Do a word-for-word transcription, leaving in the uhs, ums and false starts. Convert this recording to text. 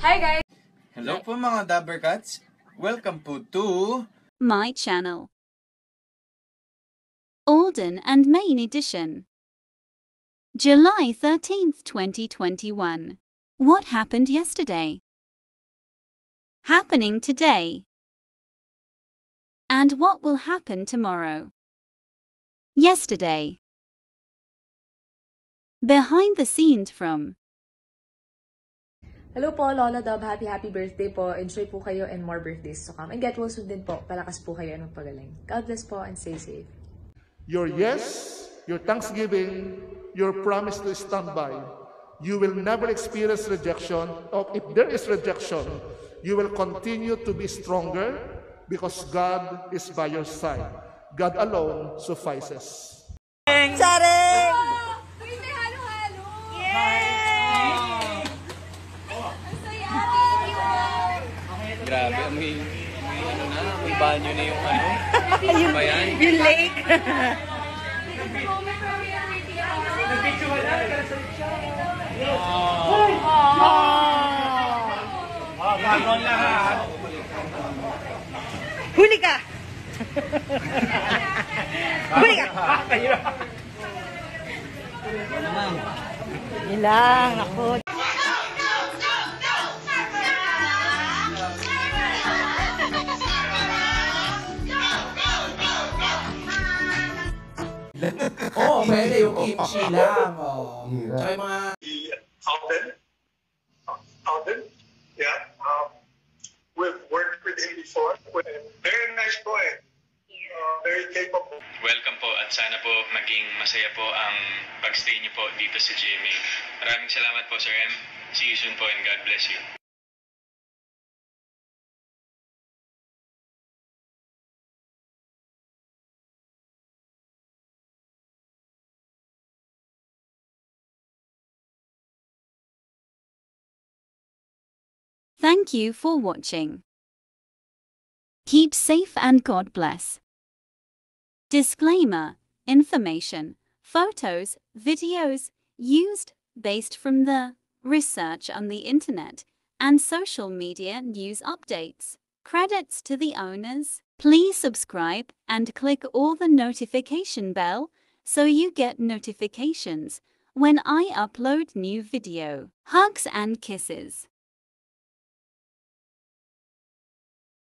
Hi guys! Hello po mga Dobbercats! Welcome po to my channel, Alden and Main Edition, July thirteenth twenty twenty-one. What happened yesterday? Happening today. And what will happen tomorrow? Yesterday. Behind the scenes from Hello po, Lola Dob. Happy, happy birthday po. Enjoy po kayo and more birthdays to come. And get well soon din po. Palakas po kayo and magpagaling. God bless po and stay safe. Your yes, your thanksgiving, your promise to stand by. You will never experience rejection. Or if there is rejection, you will continue to be stronger because God is by your side. God alone suffices. Charing! Wait, may halo-halo! Yay! Grabe, may, may ano na, may banyo na yung ano. Yung, yung lake. Huli ka! Huli ka! Ilang ako. Oo, oh, pwede yung kimchi lang. Oh. Yeah. Tsaka yung mga... Alden? Alden? Yeah. Um, we've worked with him before. Very nice boy. Uh, very capable. Welcome po at sana po maging masaya po ang pagstay niyo po dito sa Jimmy. Maraming salamat po, Sir M. See you soon po and God bless you. Thank you for watching. Keep safe and God bless. Disclaimer: information, photos, videos used based from the research on the internet and social media news updates. Credits to the owners. Please subscribe and click all the notification bell so you get notifications when I upload new video. Hugs and kisses.